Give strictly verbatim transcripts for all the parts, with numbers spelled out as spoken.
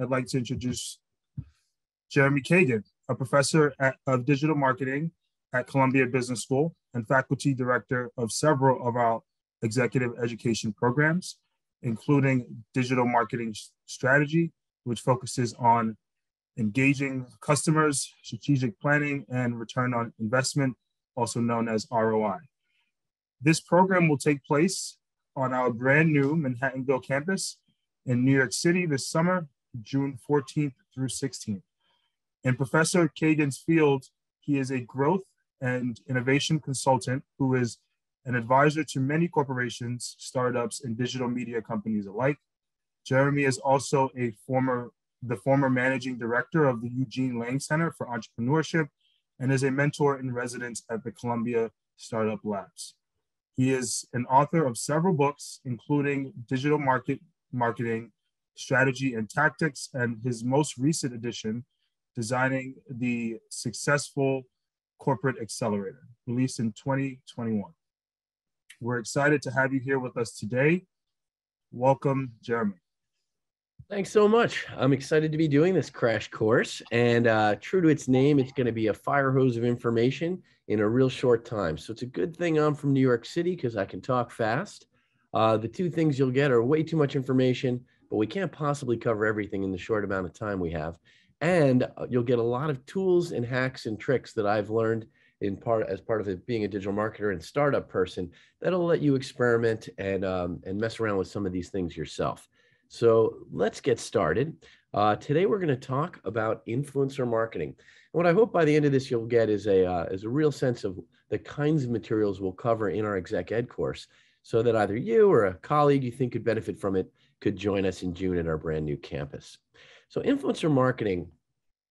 I'd like to introduce Jeremy Kagan, a professor at, of digital marketing at Columbia Business School and faculty director of several of our executive education programs, including Digital Marketing Strategy, which focuses on engaging customers, strategic planning, and return on investment, also known as R O I. This program will take place on our brand new Manhattanville campus in New York City this summer, June fourteenth through sixteenth. In Professor Kagan's field, he is a growth and innovation consultant who is an advisor to many corporations, startups, and digital media companies alike. Jeremy is also a former, the former managing director of the Eugene Lang Center for Entrepreneurship and is a mentor in residence at the Columbia Startup Labs. He is an author of several books, including Digital Market, Marketing, Strategy and Tactics, and his most recent edition, Designing the Successful Corporate Accelerator, released in twenty twenty-one. We're excited to have you here with us today. Welcome, Jeremy. Thanks so much. I'm excited to be doing this crash course, and uh, true to its name, it's going to be a fire hose of information in a real short time. So it's a good thing I'm from New York City because I can talk fast. Uh, the two things you'll get are way too much information, but we can't possibly cover everything in the short amount of time we have. And you'll get a lot of tools and hacks and tricks that I've learned in part as part of it being a digital marketer and startup person that'll let you experiment and, um, and mess around with some of these things yourself. So let's get started. Uh, today, we're going to talk about influencer marketing. And what I hope by the end of this you'll get is a, uh, is a real sense of the kinds of materials we'll cover in our exec ed course so that either you or a colleague you think could benefit from it could join us in June at our brand new campus. So influencer marketing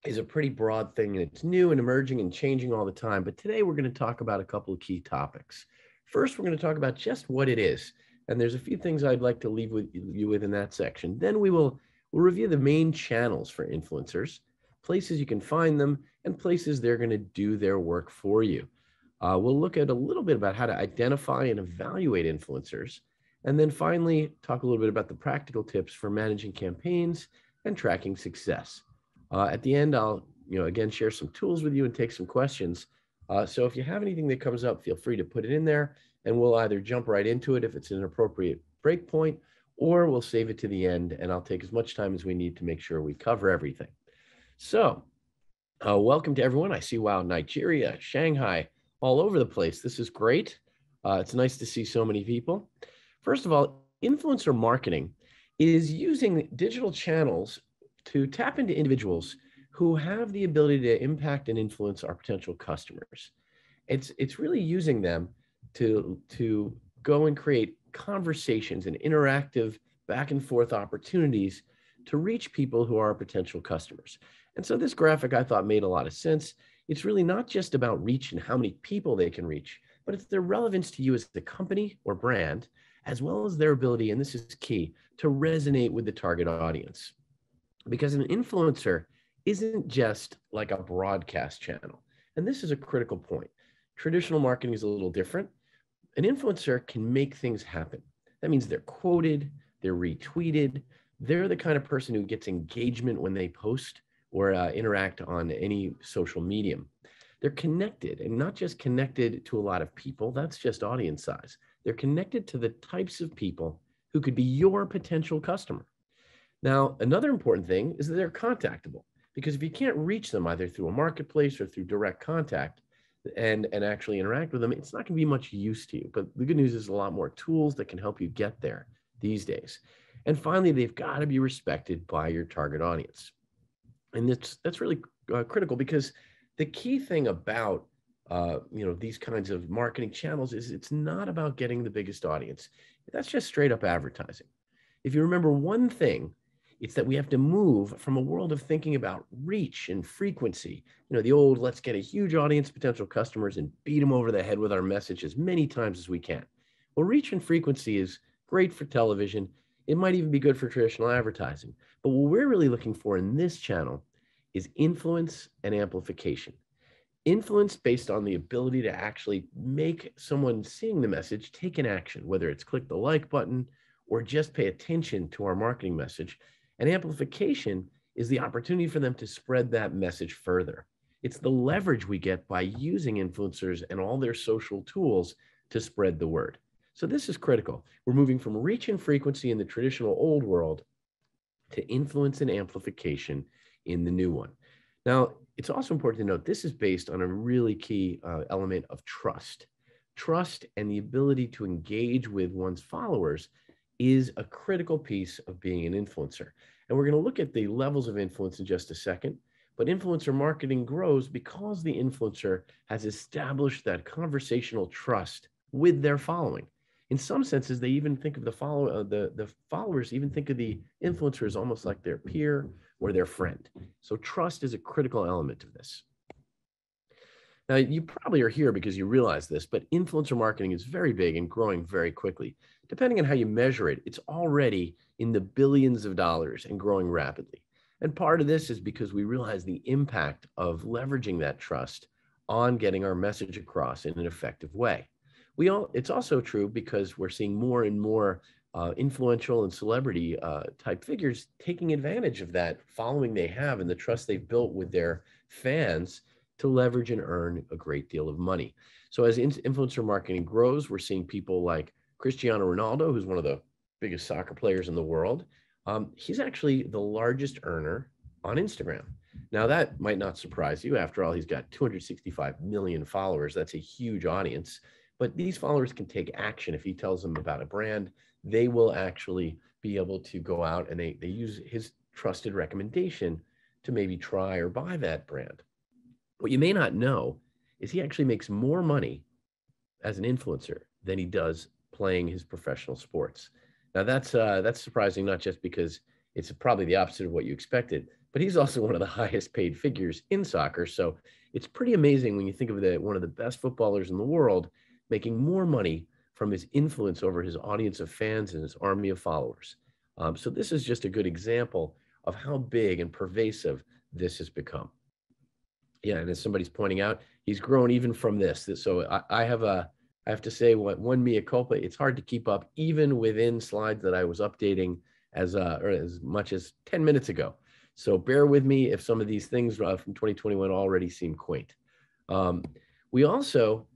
is a pretty broad thing, and it's new and emerging and changing all the time. But today we're going to talk about a couple of key topics. First, we're going to talk about just what it is. And there's a few things I'd like to leave with you with in that section. Then we will we'll review the main channels for influencers, places you can find them, and places they're going to do their work for you. Uh, we'll look at a little bit about how to identify and evaluate influencers. And then finally, talk a little bit about the practical tips for managing campaigns and tracking success. Uh, at the end, I'll, you know, again, share some tools with you and take some questions. Uh, so if you have anything that comes up, feel free to put it in there, and we'll either jump right into it if it's an appropriate breakpoint, or we'll save it to the end, and I'll take as much time as we need to make sure we cover everything. So uh, welcome to everyone. I see, wow, Nigeria, Shanghai, all over the place. This is great. Uh, it's nice to see so many people. First of all, influencer marketing is using digital channels to tap into individuals who have the ability to impact and influence our potential customers. It's, it's really using them to, to go and create conversations and interactive back and forth opportunities to reach people who are potential customers. And so this graphic I thought made a lot of sense. It's really not just about reach and how many people they can reach, but it's their relevance to you as the company or brand, as well as their ability, and this is key, to resonate with the target audience. Because an influencer isn't just like a broadcast channel. And this is a critical point. Traditional marketing is a little different. An influencer can make things happen. That means they're quoted, they're retweeted. They're the kind of person who gets engagement when they post or uh, interact on any social medium. They're connected, and not just connected to a lot of people. That's just audience size. They're connected to the types of people who could be your potential customer. Now, another important thing is that they're contactable, because if you can't reach them either through a marketplace or through direct contact and, and actually interact with them, it's not going to be much use to you. But the good news is a lot more tools that can help you get there these days. And finally, they've got to be respected by your target audience. And that's, that's really uh, critical, because the key thing about Uh, you know, these kinds of marketing channels is it's not about getting the biggest audience. That's just straight up advertising. If you remember one thing, it's that we have to move from a world of thinking about reach and frequency. You know, the old, let's get a huge audience, potential customers, and beat them over the head with our message as many times as we can. Well, reach and frequency is great for television. It might even be good for traditional advertising. But what we're really looking for in this channel is influence and amplification. Influence based on the ability to actually make someone seeing the message take an action, whether it's click the like button or just pay attention to our marketing message. And amplification is the opportunity for them to spread that message further. It's the leverage we get by using influencers and all their social tools to spread the word. So this is critical. We're moving from reach and frequency in the traditional old world to influence and amplification in the new one. Now, it's also important to note this is based on a really key uh, element of trust. Trust and the ability to engage with one's followers is a critical piece of being an influencer. And we're going to look at the levels of influence in just a second. But influencer marketing grows because the influencer has established that conversational trust with their following. In some senses, they even think of the follow uh, the, the followers even think of the influencer as almost like their peer or their friend. So trust is a critical element of this. Now, you probably are here because you realize this, but influencer marketing is very big and growing very quickly. Depending on how you measure it, it's already in the billions of dollars and growing rapidly. And part of this is because we realize the impact of leveraging that trust on getting our message across in an effective way. We all, it's also true because we're seeing more and more uh, influential and celebrity uh, type figures taking advantage of that following they have and the trust they've built with their fans to leverage and earn a great deal of money. So as in- influencer marketing grows, we're seeing people like Cristiano Ronaldo, who's one of the biggest soccer players in the world. Um, he's actually the largest earner on Instagram. Now, that might not surprise you. After all, he's got two hundred sixty-five million followers. That's a huge audience. But these followers can take action. If he tells them about a brand, they will actually be able to go out and they, they use his trusted recommendation to maybe try or buy that brand. What you may not know is he actually makes more money as an influencer than he does playing his professional sports. Now that's uh, that's surprising, not just because it's probably the opposite of what you expected, but he's also one of the highest paid figures in soccer. So it's pretty amazing when you think of the, one of the best footballers in the world making more money from his influence over his audience of fans and his army of followers. Um, so this is just a good example of how big and pervasive this has become. Yeah, and as somebody's pointing out, he's grown even from this. So I, I have a I have to say, what one mea culpa, it's hard to keep up even within slides that I was updating as uh, or as much as ten minutes ago. So bear with me if some of these things uh, from twenty twenty-one already seem quaint. Um, we also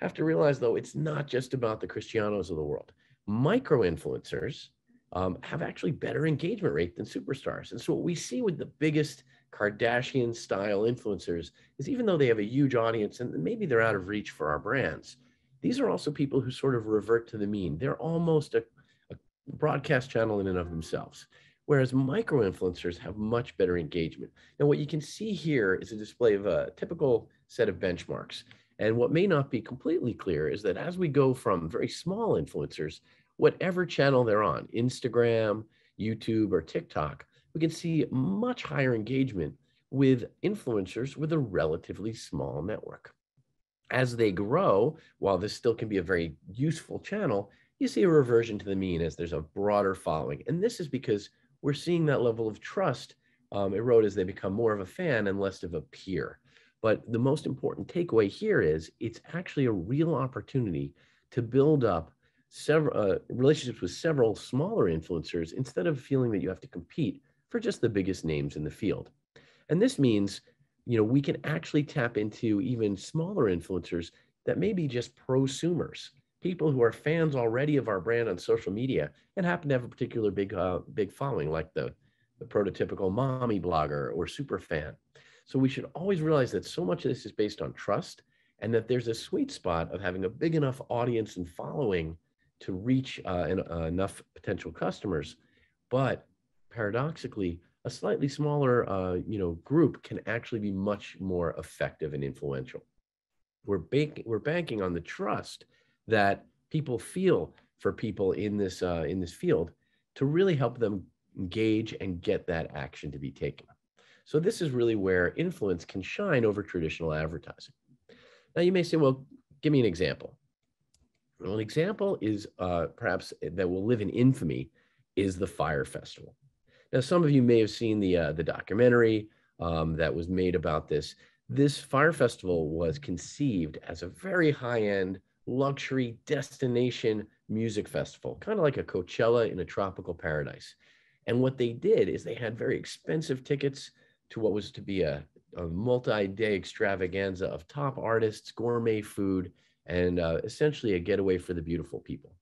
have to realize, though, it's not just about the Cristianos of the world. Micro-influencers um, have actually better engagement rate than superstars. And so what we see with the biggest Kardashian-style influencers is even though they have a huge audience and maybe they're out of reach for our brands, these are also people who sort of revert to the mean. They're almost a, a broadcast channel in and of themselves, whereas micro-influencers have much better engagement. Now, what you can see here is a display of a typical set of benchmarks. And what may not be completely clear is that as we go from very small influencers, whatever channel they're on, Instagram, YouTube, or TikTok, we can see much higher engagement with influencers with a relatively small network. As they grow, while this still can be a very useful channel, you see a reversion to the mean as there's a broader following. And this is because we're seeing that level of trust um, erode as they become more of a fan and less of a peer. But the most important takeaway here is it's actually a real opportunity to build up several uh, relationships with several smaller influencers instead of feeling that you have to compete for just the biggest names in the field. And this means, you know, we can actually tap into even smaller influencers that may be just prosumers, people who are fans already of our brand on social media and happen to have a particular big, uh, big following, like the, the prototypical mommy blogger or super fan. So we should always realize that so much of this is based on trust and that there's a sweet spot of having a big enough audience and following to reach uh, an, uh, enough potential customers. But paradoxically, a slightly smaller uh, you know, group can actually be much more effective and influential. We're, bank- we're banking on the trust that people feel for people in this, uh, in this field to really help them engage and get that action to be taken. So this is really where influence can shine over traditional advertising. Now you may say, well, give me an example. Well, an example is uh, perhaps that will live in infamy is the Fyre Festival. Now, some of you may have seen the uh, the documentary um, that was made about this. This Fyre Festival was conceived as a very high-end luxury destination music festival, kind of like a Coachella in a tropical paradise. And what they did is they had very expensive tickets to what was to be a, a multi-day extravaganza of top artists, gourmet food, and uh, essentially a getaway for the beautiful people.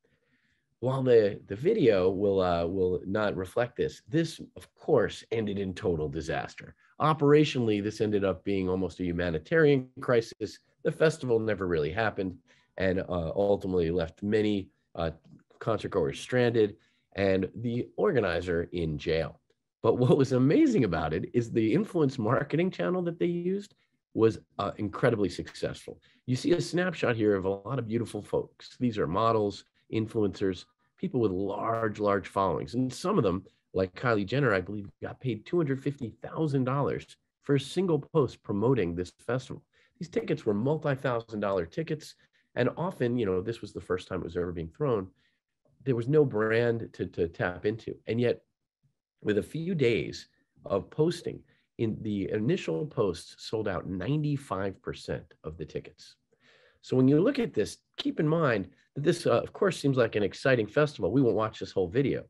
While the, the video will, uh, will not reflect this, this of course ended in total disaster. Operationally, this ended up being almost a humanitarian crisis. The festival never really happened, and uh, ultimately left many uh, concert goers stranded and the organizer in jail. But what was amazing about it is the influence marketing channel that they used was uh, incredibly successful. You see a snapshot here of a lot of beautiful folks. These are models, influencers, people with large, large followings. And some of them, like Kylie Jenner, I believe got paid two hundred fifty thousand dollars for a single post promoting this festival. These tickets were multi-thousand dollar tickets. And often, you know, this was the first time it was ever being thrown. There was no brand to, to tap into. And yet with a few days of posting, in the initial posts sold out ninety-five percent of the tickets. So when you look at this, keep in mind that this, uh, of course, seems like an exciting festival. We won't watch this whole video.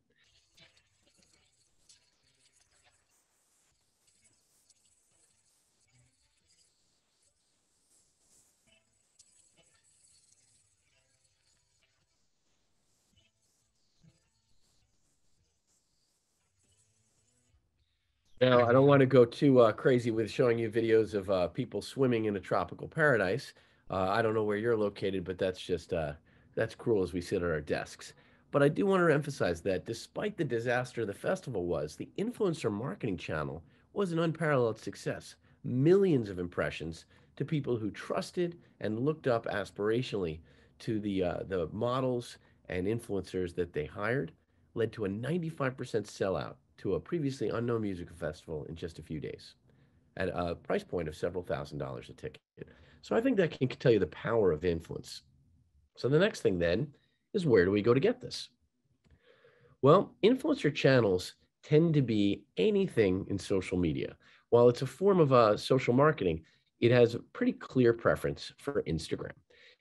Now, I don't want to go too uh, crazy with showing you videos of uh, people swimming in a tropical paradise. Uh, I don't know where you're located, but that's just, uh, that's cruel as we sit at our desks. But I do want to emphasize that despite the disaster the festival was, the influencer marketing channel was an unparalleled success. Millions of impressions to people who trusted and looked up aspirationally to the, uh, the models and influencers that they hired, led to a ninety-five percent sellout to a previously unknown music festival in just a few days at a price point of several thousand dollars a ticket. So I think that can tell you the power of influence. So the next thing then is, where do we go to get this? Well, influencer channels tend to be anything in social media. While it's a form of uh, social marketing, it has a pretty clear preference for Instagram.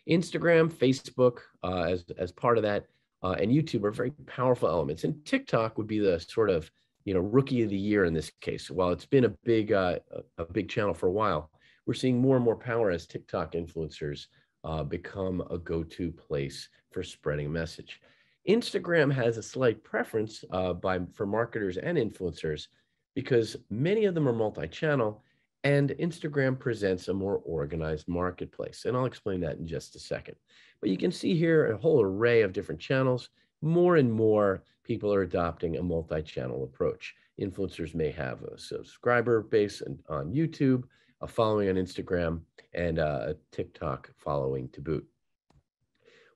Instagram, Facebook uh, as, as part of that, uh, and YouTube are very powerful elements. And TikTok would be the sort of, you know, rookie of the year in this case. While it's been a big, uh, a big channel for a while, we're seeing more and more power as TikTok influencers uh, become a go-to place for spreading a message. Instagram has a slight preference uh, by, for marketers and influencers because many of them are multi-channel, and Instagram presents a more organized marketplace. And I'll explain that in just a second. But you can see here a whole array of different channels. More and more people are adopting a multi-channel approach. Influencers may have a subscriber base on YouTube, a following on Instagram, and a TikTok following to boot.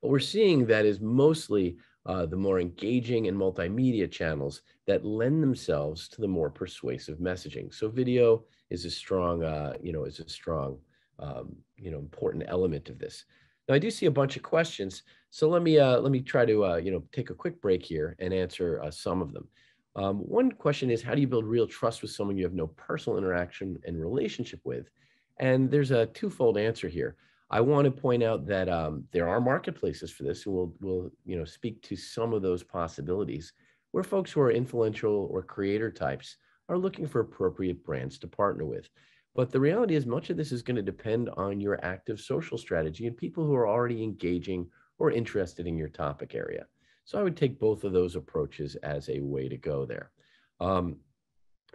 What we're seeing that is mostly uh, the more engaging and multimedia channels that lend themselves to the more persuasive messaging. So video is a strong, uh, you know, is a strong, um, you know, important element of this. Now I do see a bunch of questions, so let me uh, let me try to uh, you know take a quick break here and answer uh, some of them. Um, one question is, how do you build real trust with someone you have no personal interaction and relationship with? And there's a twofold answer here. I want to point out that um, there are marketplaces for this, and we'll we'll you know speak to some of those possibilities where folks who are influential or creator types are looking for appropriate brands to partner with. But the reality is much of this is going to depend on your active social strategy and people who are already engaging or interested in your topic area. So I would take both of those approaches as a way to go there. Um,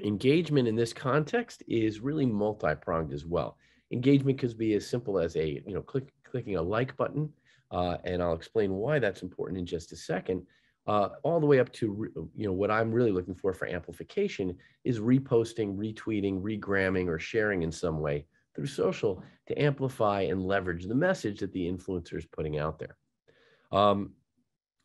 engagement in this context is really multi-pronged as well. Engagement could be as simple as a, you know, click, clicking a like button, uh, and I'll explain why that's important in just a second, uh, all the way up to, you know, what I'm really looking for for amplification is reposting, retweeting, regramming, or sharing in some way through social to amplify and leverage the message that the influencer is putting out there. Um,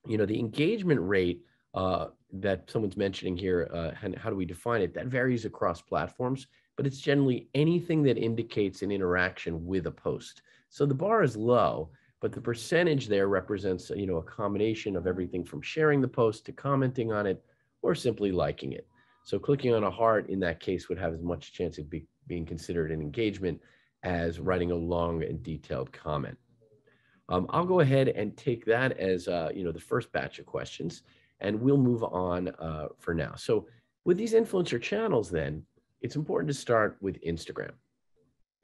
you know, the engagement rate uh, that someone's mentioning here, uh, and how do we define it? That varies across platforms, but it's generally anything that indicates an interaction with a post. So the bar is low, but the percentage there represents, you know, a combination of everything from sharing the post to commenting on it or simply liking it. So clicking on a heart in that case would have as much chance of be, being considered an engagement as writing a long and detailed comment. Um, I'll go ahead and take that as, uh, you know, the first batch of questions. and we'll move on uh, for now. So with these influencer channels then, it's important to start with Instagram.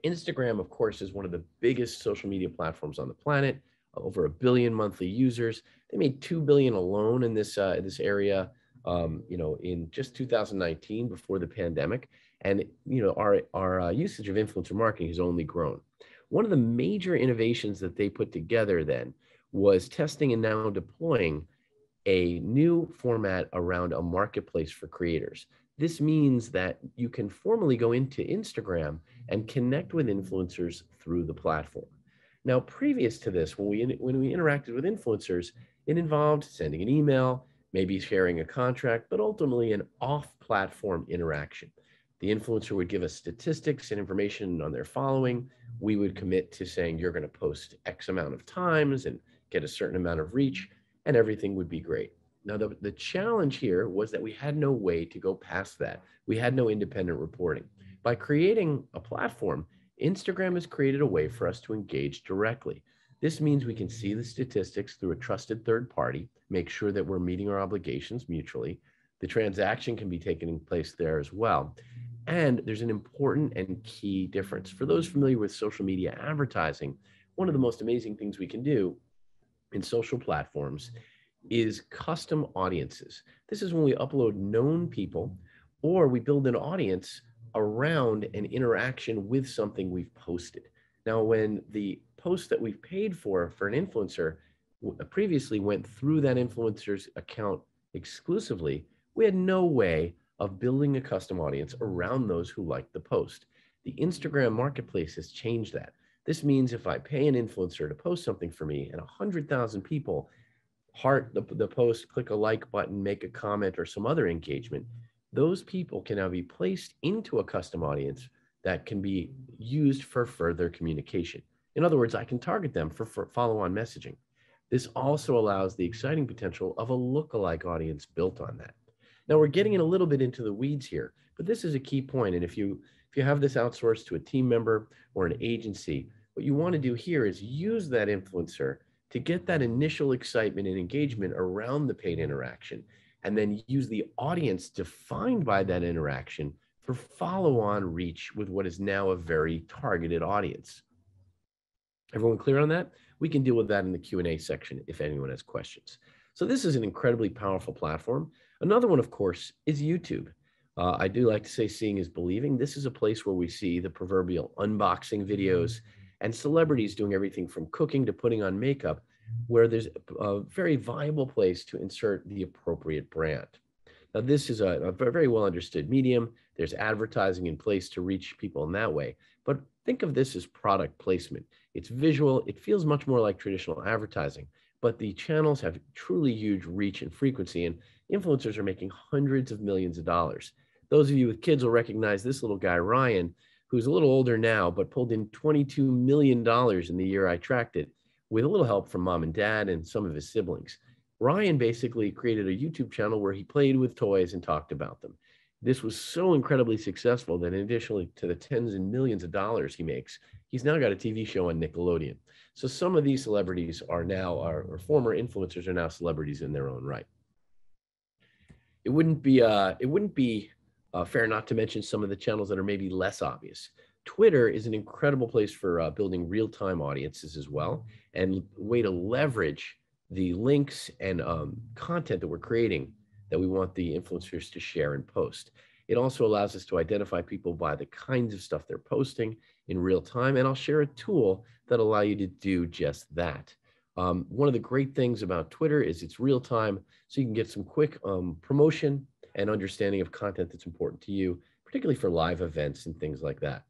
Instagram, of course, is one of the biggest social media platforms on the planet, over a billion monthly users. They made two billion alone in this, uh, this area, um, you know, in just two thousand nineteen before the pandemic. And, you know, our, our uh, usage of influencer marketing has only grown. One of the major innovations that they put together then was testing and now deploying a new format around a marketplace for creators. This means that you can formally go into Instagram and connect with influencers through the platform. Now, previous to this, when we, when we interacted with influencers, it involved sending an email, maybe sharing a contract, but ultimately an off-platform interaction. The influencer would give us statistics and information on their following. We would commit to saying, you're going to post X amount of times and get a certain amount of reach, and everything would be great. Now, the, the challenge here was that we had no way to go past that. We had no independent reporting. By creating a platform, Instagram has created a way for us to engage directly. This means we can see the statistics through a trusted third party, make sure that we're meeting our obligations mutually. The transaction can be taking place there as well. And there's an important and key difference. For those familiar with social media advertising, one of the most amazing things we can do in social platforms is custom audiences. This is when we upload known people or we build an audience around an interaction with something we've posted. Now, when the post that we've paid for for an influencer previously went through that influencer's account exclusively, we had no way of building a custom audience around those who liked the post. The Instagram marketplace has changed that. This means if I pay an influencer to post something for me and one hundred thousand people heart the, the post, click a like button, make a comment, or some other engagement, those people can now be placed into a custom audience that can be used for further communication. In other words, I can target them for, for follow-on messaging. This also allows the exciting potential of a lookalike audience built on that. Now, we're getting in a little bit into the weeds here, but this is a key point. And if you, if you have this outsourced to a team member or an agency, what you want to do here is use that influencer to get that initial excitement and engagement around the paid interaction, and then use the audience defined by that interaction for follow-on reach with what is now a very targeted audience. Everyone clear on that? We can deal with that in the Q and A section if anyone has questions. So this is an incredibly powerful platform. Another one, of course, is YouTube. Uh, I do like to say seeing is believing. This is a place where we see the proverbial unboxing videos and celebrities doing everything from cooking to putting on makeup, where there's a very viable place to insert the appropriate brand. Now, this is a, a very well understood medium. There's advertising in place to reach people in that way. But think of this as product placement. It's visual. It feels much more like traditional advertising, but the channels have truly huge reach and frequency, and influencers are making hundreds of millions of dollars. Those of you with kids will recognize this little guy, Ryan, who's a little older now, but pulled in twenty-two million dollars in the year I tracked it, with a little help from mom and dad and some of his siblings. Ryan basically created a YouTube channel where he played with toys and talked about them. This was so incredibly successful that in addition to the tens and millions of dollars he makes, he's now got a T V show on Nickelodeon. So some of these celebrities are now, are, or former influencers are now celebrities in their own right. It wouldn't be, uh, it wouldn't be uh, fair not to mention some of the channels that are maybe less obvious. Twitter is an incredible place for uh, building real-time audiences as well, and a way to leverage the links and um, content that we're creating that we want the influencers to share and post. It also allows us to identify people by the kinds of stuff they're posting in real time, and I'll share a tool that'll allow you to do just that. Um, one of the great things about Twitter is it's real time, so you can get some quick um, promotion and understanding of content that's important to you, particularly for live events and things like that.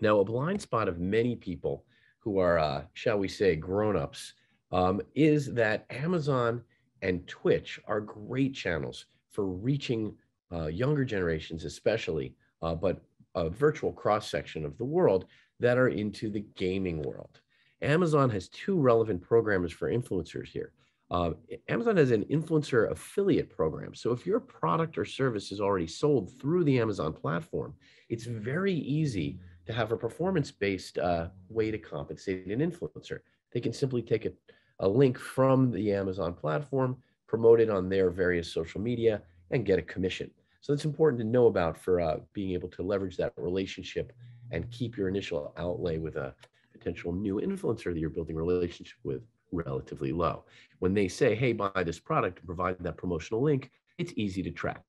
Now, a blind spot of many people who are, uh, shall we say, grown-ups, um, is that Amazon and Twitch are great channels for reaching uh, younger generations especially, uh, but a virtual cross-section of the world that are into the gaming world. Amazon has two relevant programs for influencers here. Uh, Amazon has an influencer affiliate program. So if your product or service is already sold through the Amazon platform, it's very easy to have a performance-based uh, way to compensate an influencer. They can simply take a, a link from the Amazon platform, promote it on their various social media, and get a commission. So it's important to know about for uh, being able to leverage that relationship and keep your initial outlay with a potential new influencer that you're building a relationship with relatively low. When they say, hey, buy this product and provide that promotional link, it's easy to track.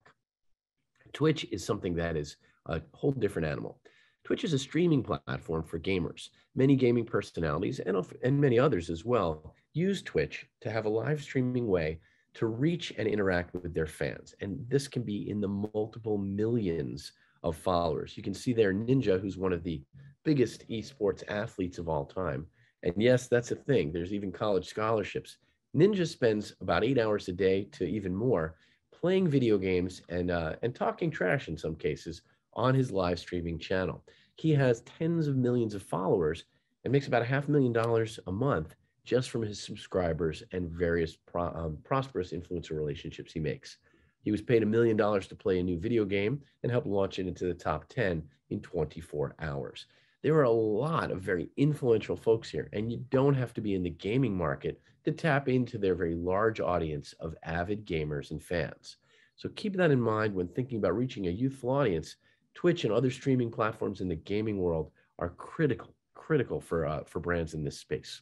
Twitch is something that is a whole different animal. Twitch is a streaming platform for gamers. Many gaming personalities and, and many others as well use Twitch to have a live streaming way to reach and interact with their fans. And this can be in the multiple millions of followers. You can see there Ninja, who's one of the biggest esports athletes of all time. And yes, that's a thing. There's even college scholarships. Ninja spends about eight hours a day to even more playing video games and, uh, and talking trash in some cases on his live streaming channel. He has tens of millions of followers and makes about a half million dollars a month just from his subscribers and various pro um, prosperous influencer relationships he makes. He was paid a million dollars to play a new video game and help launch it into the top ten in twenty-four hours. There are a lot of very influential folks here, and you don't have to be in the gaming market to tap into their very large audience of avid gamers and fans. So keep that in mind when thinking about reaching a youthful audience. Twitch and other streaming platforms in the gaming world are critical, critical for, uh, for brands in this space.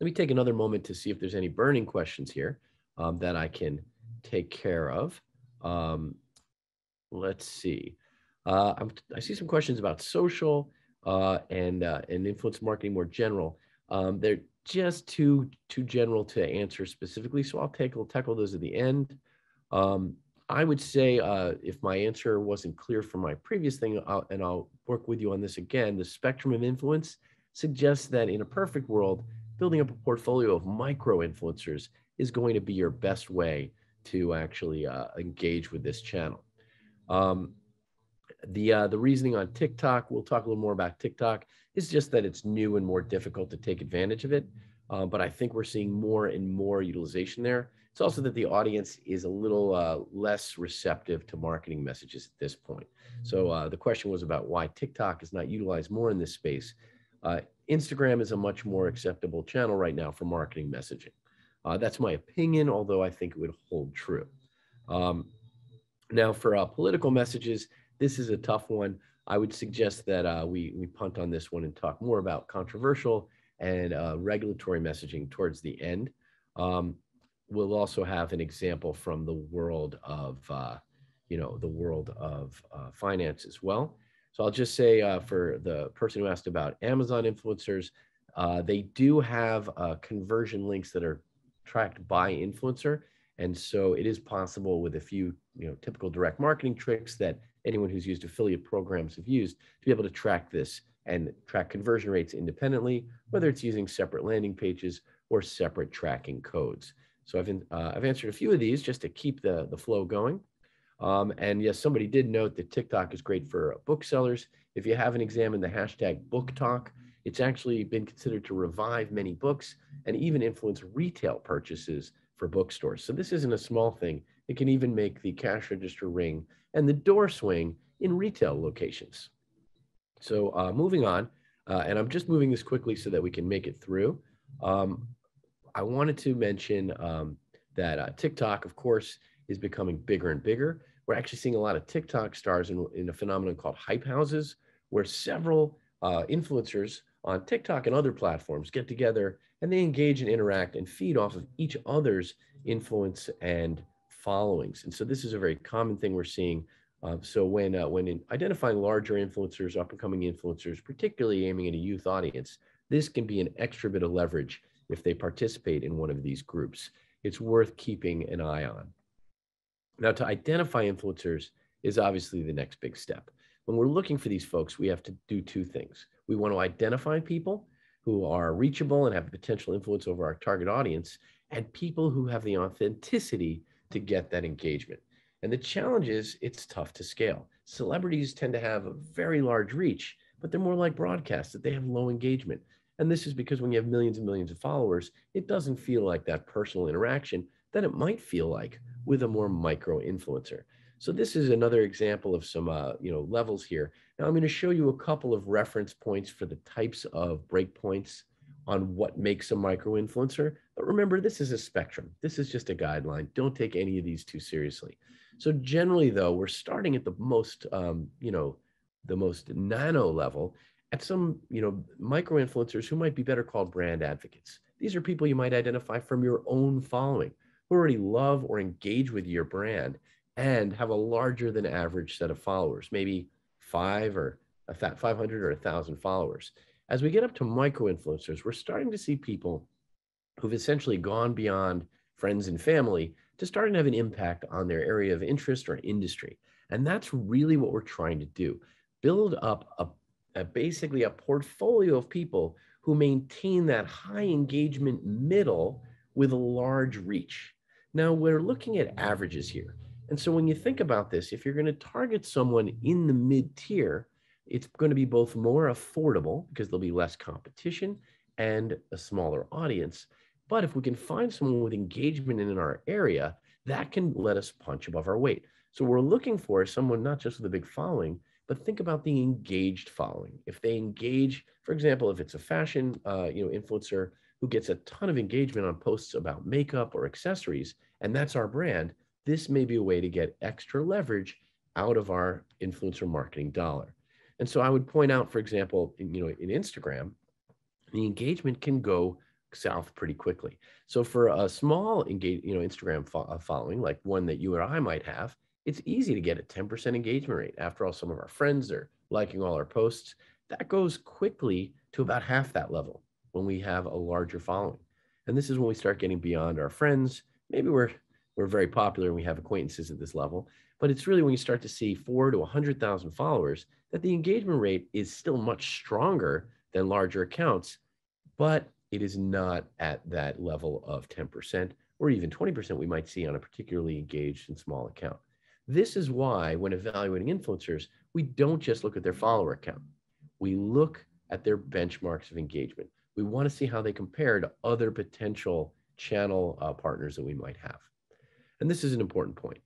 Let me take another moment to see if there's any burning questions here um, that I can take care of. Um, let's see. Uh, I'm, I see some questions about social uh, and, uh, and influence marketing more general. Um, they're just too, too general to answer specifically, so I'll tackle, tackle those at the end. Um, I would say uh, if my answer wasn't clear from my previous thing, I'll, and I'll work with you on this again, the spectrum of influence suggests that in a perfect world, building up a portfolio of micro-influencers is going to be your best way to actually uh, engage with this channel. Um, the, uh, the reasoning on TikTok, we'll talk a little more about TikTok, is just that it's new and more difficult to take advantage of it. Uh, but I think we're seeing more and more utilization there. It's also that the audience is a little uh, less receptive to marketing messages at this point. So uh, the question was about why TikTok is not utilized more in this space. Uh, Instagram is a much more acceptable channel right now for marketing messaging. Uh, that's my opinion, although I think it would hold true. Um, now for uh, political messages, this is a tough one. I would suggest that uh, we, we punt on this one and talk more about controversial and uh, regulatory messaging towards the end. Um, we'll also have an example from the world of, uh, you know, the world of uh, finance as well. So I'll just say uh, for the person who asked about Amazon influencers, uh, they do have uh, conversion links that are tracked by influencer. And so it is possible with a few you know, typical direct marketing tricks that anyone who's used affiliate programs have used to be able to track this and track conversion rates independently, whether it's using separate landing pages or separate tracking codes. So I've, in, uh, I've answered a few of these just to keep the, the flow going. Um, and yes, somebody did note that TikTok is great for booksellers. If you haven't examined the hashtag book talk, it's actually been considered to revive many books and even influence retail purchases for bookstores. So this isn't a small thing. It can even make the cash register ring and the door swing in retail locations. So uh, moving on, uh, and I'm just moving this quickly so that we can make it through. Um, I wanted to mention um, that uh, TikTok, of course, is becoming bigger and bigger. We're actually seeing a lot of TikTok stars in, in a phenomenon called hype houses, where several uh, influencers on TikTok and other platforms get together and they engage and interact and feed off of each other's influence and followings. And so this is a very common thing we're seeing. Uh, so when, uh, when in identifying larger influencers, up-and-coming influencers, particularly aiming at a youth audience, this can be an extra bit of leverage if they participate in one of these groups. It's worth keeping an eye on. Now, to identify influencers is obviously the next big step. When we're looking for these folks, we have to do two things. We want to identify people who are reachable and have potential influence over our target audience, and people who have the authenticity to get that engagement. And the challenge is it's tough to scale. Celebrities tend to have a very large reach, but they're more like broadcasts, that they have low engagement. And this is because when you have millions and millions of followers, it doesn't feel like that personal interaction that it might feel like with a more micro influencer. So this is another example of some uh, you know, levels here. Now I'm going to show you a couple of reference points for the types of breakpoints on what makes a micro-influencer. But remember, this is a spectrum. This is just a guideline. Don't take any of these too seriously. So generally, though, we're starting at the most, um, you know, the most nano level at some, you know, micro-influencers who might be better called brand advocates. These are people you might identify from your own following who already love or engage with your brand and have a larger than average set of followers, maybe five or a five hundred or one thousand followers. As we get up to micro-influencers, we're starting to see people who've essentially gone beyond friends and family to starting to have an impact on their area of interest or industry. And that's really what we're trying to do. Build up a, a basically a portfolio of people who maintain that high engagement middle with a large reach. Now we're looking at averages here. And so when you think about this, if you're going to target someone in the mid-tier, it's going to be both more affordable because there'll be less competition and a smaller audience. But if we can find someone with engagement in our area, that can let us punch above our weight. So we're looking for someone not just with a big following, but think about the engaged following. If they engage, for example, if it's a fashion uh, you know, influencer who gets a ton of engagement on posts about makeup or accessories, and that's our brand, this may be a way to get extra leverage out of our influencer marketing dollar. And so I would point out, for example, in, you know, in Instagram, the engagement can go south pretty quickly. So for a small engage, you know, Instagram fo- following, like one that you or I might have, it's easy to get a ten percent engagement rate. After all, some of our friends are liking all our posts. That goes quickly to about half that level when we have a larger following. And this is when we start getting beyond our friends. Maybe we're, we're very popular and we have acquaintances at this level, but it's really when you start to see four to one hundred thousand followers that the engagement rate is still much stronger than larger accounts, but it is not at that level of ten percent or even twenty percent we might see on a particularly engaged and small account. This is why when evaluating influencers, we don't just look at their follower count. We look at their benchmarks of engagement. We want to see how they compare to other potential channel uh, partners that we might have. And this is an important point.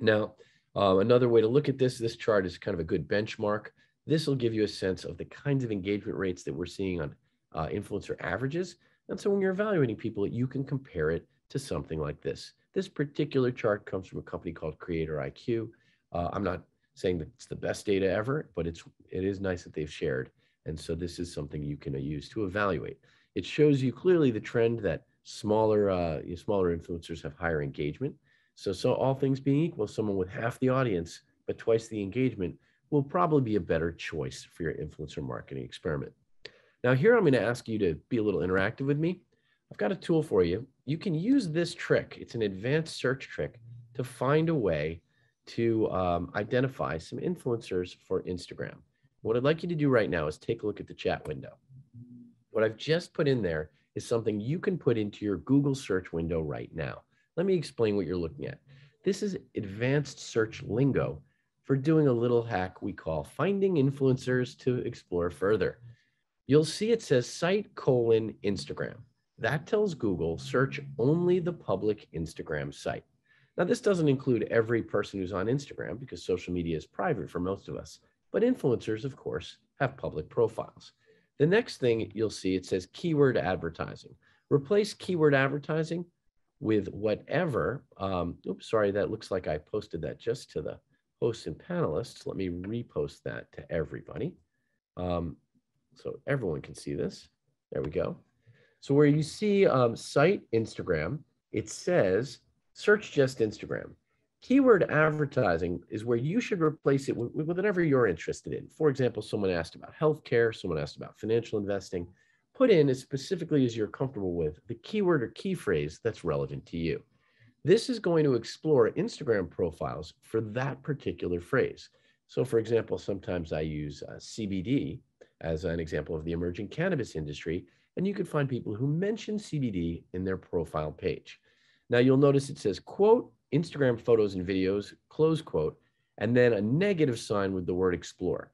Now, uh, another way to look at this, this chart is kind of a good benchmark. This will give you a sense of the kinds of engagement rates that we're seeing on uh, influencer averages. And so when you're evaluating people, you can compare it to something like this. This particular chart comes from a company called Creator I Q. Uh, I'm not saying that it's the best data ever, but it's, it is nice that they've shared. And so this is something you can use to evaluate. It shows you clearly the trend that smaller, uh, smaller influencers have higher engagement. So, so all things being equal, someone with half the audience, but twice the engagement will probably be a better choice for your influencer marketing experiment. Now here, I'm going to ask you to be a little interactive with me. I've got a tool for you. You can use this trick. It's an advanced search trick to find a way to um, identify some influencers for Instagram. What I'd like you to do right now is take a look at the chat window. What I've just put in there is something you can put into your Google search window right now. Let me explain what you're looking at. This is advanced search lingo for doing a little hack we call finding influencers to explore further. You'll see it says site colon Instagram. That tells Google search only the public Instagram site. Now this doesn't include every person who's on Instagram because social media is private for most of us, but influencers of course have public profiles. The next thing you'll see, it says keyword advertising. Replace keyword advertising with whatever, um, oops, sorry, that looks like I posted that just to the hosts and panelists. Let me repost that to everybody. Um, so everyone can see this. There we go. So where you see um, site Instagram, it says search just Instagram. Keyword advertising is where you should replace it with whatever you're interested in. For example, someone asked about healthcare, someone asked about financial investing. Put in as specifically as you're comfortable with the keyword or key phrase that's relevant to you. This is going to explore Instagram profiles for that particular phrase. So for example, sometimes I use uh, C B D as an example of the emerging cannabis industry, and you can find people who mention C B D in their profile page. Now you'll notice it says, quote, Instagram photos and videos, close quote, and then a negative sign with the word explore.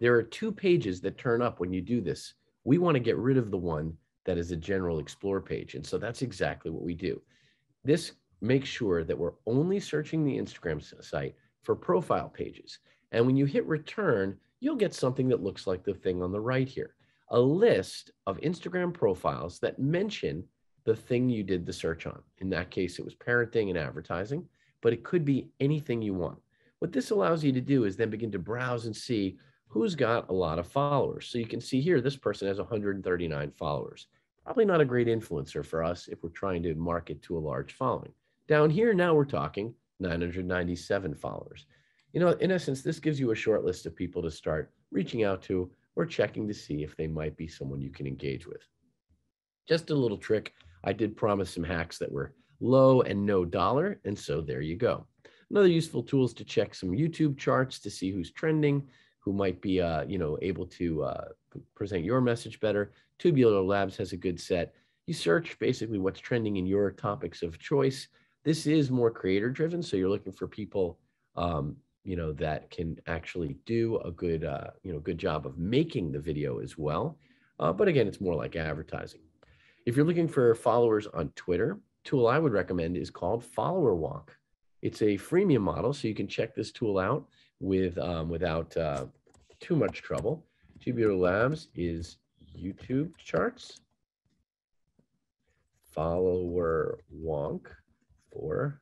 There are two pages that turn up when you do this. We want to get rid of the one that is a general explore page. And so that's exactly what we do. This makes sure that we're only searching the Instagram site for profile pages. And when you hit return, you'll get something that looks like the thing on the right here. a list of Instagram profiles that mention the thing you did the search on. In that case, it was parenting and advertising, but it could be anything you want. What this allows you to do is then begin to browse and see who's got a lot of followers. So you can see here, this person has one hundred thirty-nine followers. Probably not a great influencer for us if we're trying to market to a large following. Down here, now we're talking nine hundred ninety-seven followers. You know, in essence, this gives you a short list of people to start reaching out to or checking to see if they might be someone you can engage with. Just a little trick. I did promise some hacks that were low and no dollar, and so there you go. Another useful tool is to check some YouTube charts to see who's trending, who might be uh, you know, able to uh, present your message better. Tubular Labs has a good set. You search basically what's trending in your topics of choice. This is more creator-driven, so you're looking for people um, you know, that can actually do a good, uh, you know, good job of making the video as well. Uh, but again, it's more like advertising. If you're looking for followers on Twitter, tool I would recommend is called Follower Wonk. It's a freemium model, so you can check this tool out with um, without uh, too much trouble. Tubular Labs is YouTube charts. Follower Wonk for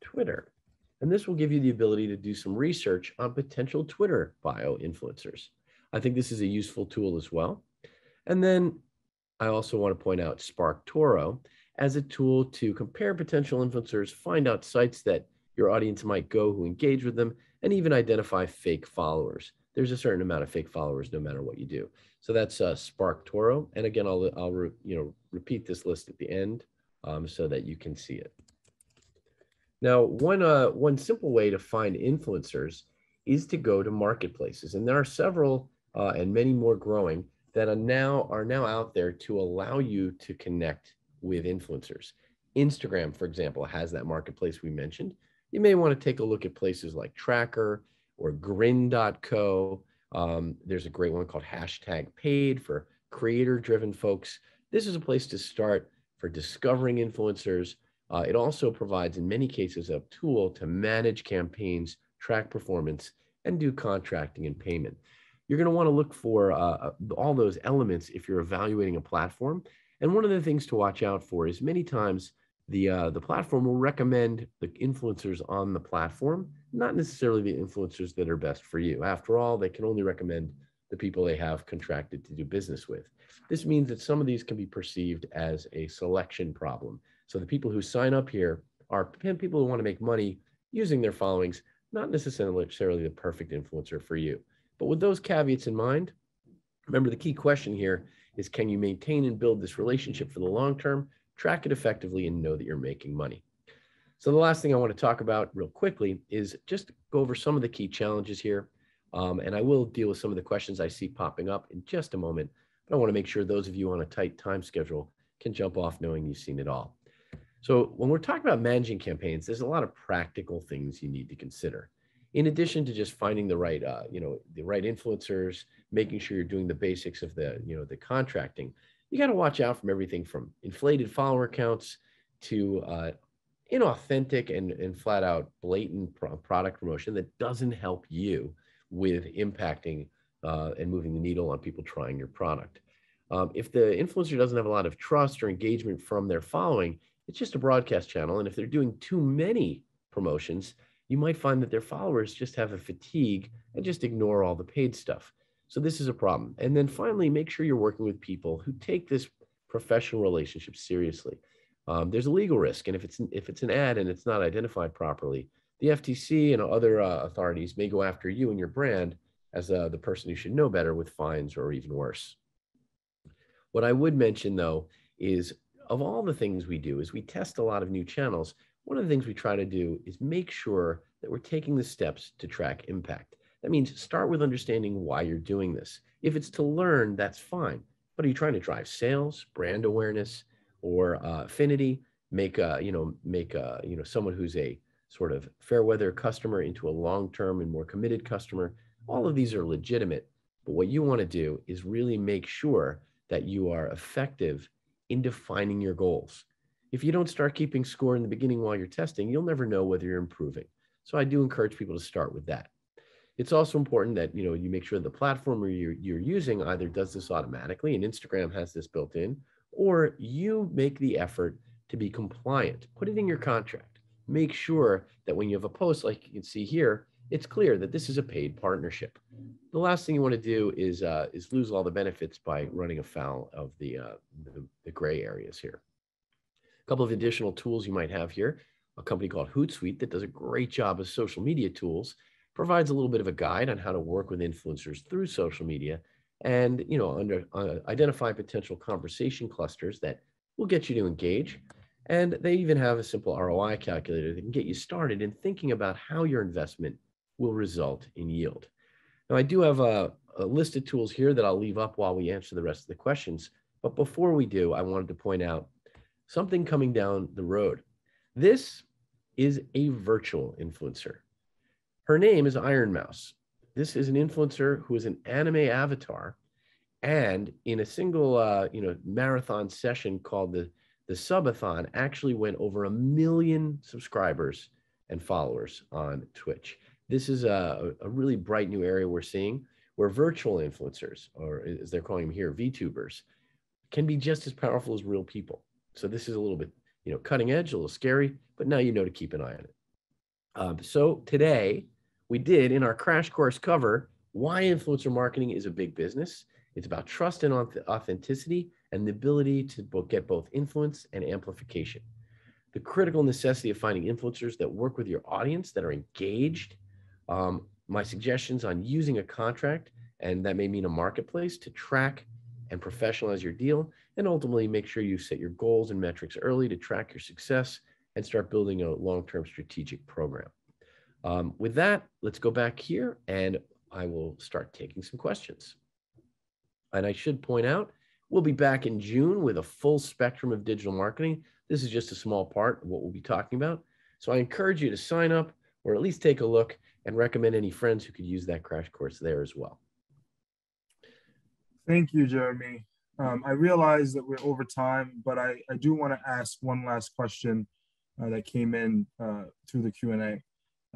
Twitter. And this will give you the ability to do some research on potential Twitter bio influencers. I think this is a useful tool as well. And then I also want to point out SparkToro as a tool to compare potential influencers, find out sites that your audience might go who engage with them, and even identify fake followers. There's a certain amount of fake followers no matter what you do. So that's uh, SparkToro. And again, I'll, I'll re, you know, repeat this list at the end um, so that you can see it. Now, one, uh, one simple way to find influencers is to go to marketplaces. And there are several uh, and many more growing that are now, are now out there to allow you to connect with influencers. Instagram, for example, has that marketplace we mentioned. You may want to take a look at places like Tracker or Grin dot co. Um, there's a great one called Hashtag Paid for creator-driven folks. This is a place to start for discovering influencers. Uh, it also provides, in many cases, a tool to manage campaigns, track performance, and do contracting and payment. You're going to want to look for uh, all those elements if you're evaluating a platform. And one of the things to watch out for is many times the, uh, the platform will recommend the influencers on the platform, not necessarily the influencers that are best for you. After all, they can only recommend the people they have contracted to do business with. This means that some of these can be perceived as a selection problem. So the people who sign up here are people who want to make money using their followings, not necessarily the perfect influencer for you. But with those caveats in mind, remember the key question here is, can you maintain and build this relationship for the long term, track it effectively, and know that you're making money? So the last thing I want to talk about real quickly is just go over some of the key challenges here. Um, and I will deal with some of the questions I see popping up in just a moment, but I want to make sure those of you on a tight time schedule can jump off knowing you've seen it all. So when we're talking about managing campaigns, there's a lot of practical things you need to consider. In addition to just finding the right, uh, you know, the right influencers, making sure you're doing the basics of the, you know, the contracting, you got to watch out from everything from inflated follower counts to uh, inauthentic and, and flat out blatant pro product promotion that doesn't help you with impacting uh, and moving the needle on people trying your product. Um, if the influencer doesn't have a lot of trust or engagement from their following, it's just a broadcast channel. And if they're doing too many promotions, you might find that their followers just have a fatigue and just ignore all the paid stuff. So this is a problem. And then finally, make sure you're working with people who take this professional relationship seriously. Um, there's a legal risk. And if it's, if it's an ad and it's not identified properly, the F T C and other uh, authorities may go after you and your brand as uh, the person who should know better with fines or even worse. What I would mention, though, is of all the things we do is we test a lot of new channels. One of the things we try to do is make sure that we're taking the steps to track impact. That means start with understanding why you're doing this. If it's to learn, that's fine. But are you trying to drive sales, brand awareness, or uh, affinity? Make a, you know, make a, you know, someone who's a sort of fair weather customer into a long-term and more committed customer. All of these are legitimate. But what you want to do is really make sure that you are effective in defining your goals. If you don't start keeping score in the beginning while you're testing, you'll never know whether you're improving. So I do encourage people to start with that. It's also important that, you know, you make sure the platform you're, you're using either does this automatically, and Instagram has this built in, or you make the effort to be compliant. Put it in your contract. Make sure that when you have a post, like you can see here, it's clear that this is a paid partnership. The last thing you want to do is, uh, is lose all the benefits by running afoul of the, uh, the, the gray areas here. A couple of additional tools you might have here. A company called Hootsuite that does a great job of social media tools, provides a little bit of a guide on how to work with influencers through social media and, you know, under, uh, identify potential conversation clusters that will get you to engage. And they even have a simple R O I calculator that can get you started in thinking about how your investment will result in yield. Now, I do have a, a list of tools here that I'll leave up while we answer the rest of the questions. But before we do, I wanted to point out something coming down the road. This is a virtual influencer. Her name is Iron Mouse. This is an influencer who is an anime avatar. And in a single uh, you know, marathon session called the, the Subathon, actually went over a million subscribers and followers on Twitch. This is a, a really bright new area we're seeing where virtual influencers, or as they're calling them here, VTubers, can be just as powerful as real people. So this is a little bit, you know, cutting edge, a little scary, but now you know to keep an eye on it. Um, so today we did in our crash course cover why influencer marketing is a big business. It's about trust and authenticity and the ability to both get both influence and amplification. The critical necessity of finding influencers that work with your audience, that are engaged, Um, my suggestions on using a contract, and that may mean a marketplace, to track and professionalize your deal, and ultimately make sure you set your goals and metrics early to track your success and start building a long-term strategic program. Um, with that, let's go back here and I will start taking some questions. And I should point out, we'll be back in June with a full spectrum of digital marketing. This is just a small part of what we'll be talking about. So I encourage you to sign up or at least take a look, and recommend any friends who could use that crash course there as well. Thank you, Jeremy. Um, I realize that we're over time, but I, I do want to ask one last question uh, that came in uh, through the Q and A.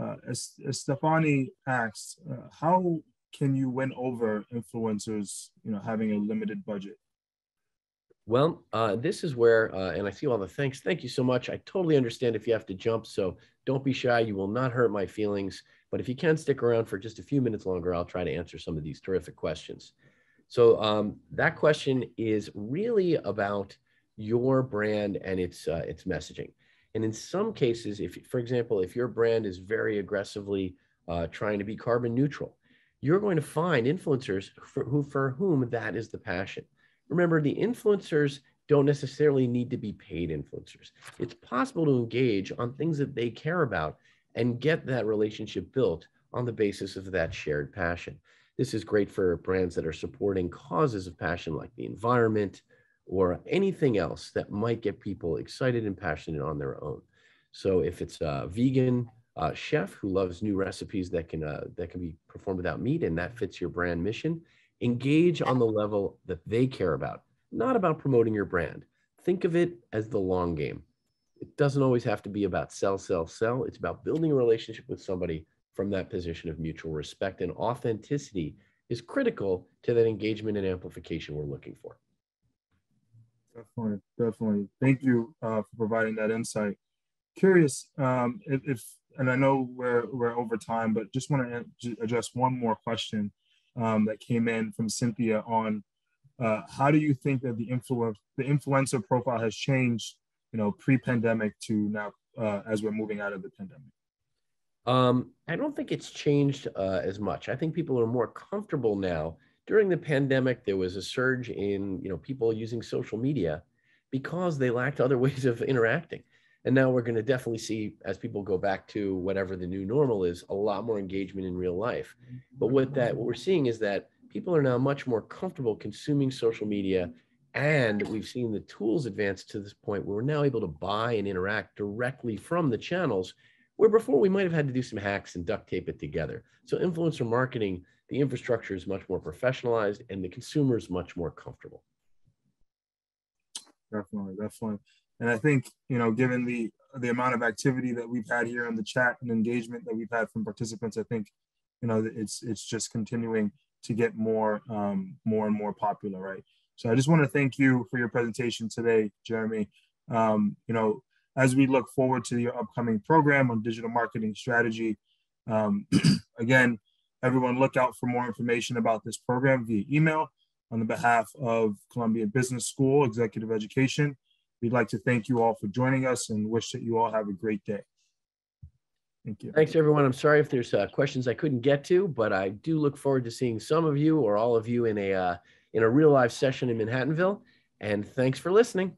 Uh, as, as Stephanie asked, uh, how can you win over influencers, you know, having a limited budget? Well, uh, this is where, uh, and I see all the thanks. Thank you so much. I totally understand if you have to jump, so don't be shy. You will not hurt my feelings. But if you can stick around for just a few minutes longer, I'll try to answer some of these terrific questions. So um, that question is really about your brand and its, uh, its messaging. And in some cases, if, for example, if your brand is very aggressively uh, trying to be carbon neutral, you're going to find influencers for, who, for whom that is the passion. Remember, the influencers don't necessarily need to be paid influencers. It's possible to engage on things that they care about and get that relationship built on the basis of that shared passion. This is great for brands that are supporting causes of passion like the environment or anything else that might get people excited and passionate on their own. So if it's a vegan uh, chef who loves new recipes that can, uh, that can be performed without meat and that fits your brand mission, engage on the level that they care about, not about promoting your brand. Think of it as the long game. It doesn't always have to be about sell, sell, sell. It's about building a relationship with somebody from that position of mutual respect, and authenticity is critical to that engagement and amplification we're looking for. Definitely, definitely. Thank you uh, for providing that insight. Curious um, if, if, and I know we're, we're over time, but just want to address one more question um, that came in from Cynthia on uh, how do you think that the, influ the influencer profile has changed, you know, pre-pandemic to now uh, as we're moving out of the pandemic? Um, I don't think it's changed uh, as much. I think people are more comfortable now. During the pandemic, there was a surge in, you know, people using social media because they lacked other ways of interacting. And now we're going to definitely see, as people go back to whatever the new normal is, a lot more engagement in real life. But what that, what we're seeing is that people are now much more comfortable consuming social media. And we've seen the tools advance to this point where we're now able to buy and interact directly from the channels, where before we might have had to do some hacks and duct tape it together. So influencer marketing, the infrastructure is much more professionalized and the consumer is much more comfortable. Definitely, definitely. And I think, you know, given the, the amount of activity that we've had here in the chat and engagement that we've had from participants, I think you know, it's it's just continuing to get more um, more and more popular, right? So I just want to thank you for your presentation today, Jeremy. Um, you know, as we look forward to your upcoming program on digital marketing strategy, um, again, everyone look out for more information about this program via email. On the behalf of Columbia Business School Executive Education, we'd like to thank you all for joining us and wish that you all have a great day. Thank you. Thanks, everyone. I'm sorry if there's uh, questions I couldn't get to, but I do look forward to seeing some of you or all of you in a, uh, in a real live session in Manhattanville. And thanks for listening.